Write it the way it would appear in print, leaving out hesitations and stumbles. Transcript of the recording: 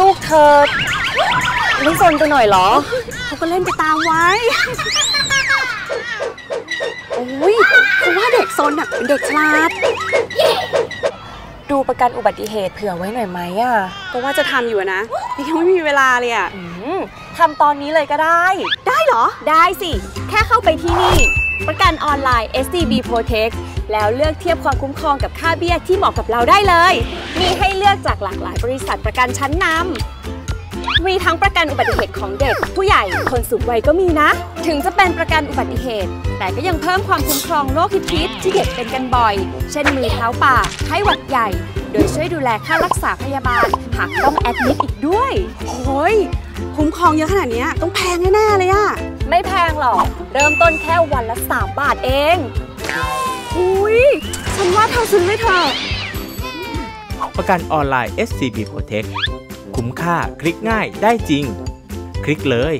ลูกเธอไม่สนไปหน่อยเหรอเขาก็เล่นไปตามไว้โอ้ยคือว่าเด็กซนน่ะเป็นเด็กฉลาดดูประกันอุบัติเหตุเผื่อไว้หน่อยไหมอ่ะก็ว่าจะทำอยู่นะยังไม่มีเวลาเลยอ่ะทำตอนนี้เลยก็ได้ได้เหรอได้สิแค่เข้าไปที่นี่ประกันออนไลน์ SCB Protect แล้วเลือกเทียบความคุ้มครองกับค่าเบี้ยที่เหมาะกับเราได้เลยมีให้เลือกจากหลากหลายบริษัทประกันชั้นนำมีทั้งประกันอุบัติเหตุของเด็กผู้ใหญ่คนสูงวัยก็มีนะถึงจะเป็นประกันอุบัติเหตุแต่ก็ยังเพิ่มความคุ้มครองโรคพิษที่เด็กเป็นกันบ่อยเช่นมือเท้าปากไข้หวัดใหญ่โดยช่วยดูแลค่ารักษาพยาบาลหากต้องแอดมิดอีกด้วยโอ้ยคุ้มครองเยอะขนาดนี้ต้องแพงแน่ๆเลยอะไม่แพงหรอกเริ่มต้นแค่วันละ3 บาทเองอุ้ยฉันว่าเธอซื้อเลยเถอะประกันออนไลน์ SCB Protect คุ้มค่าคลิกง่ายได้จริงคลิกเลย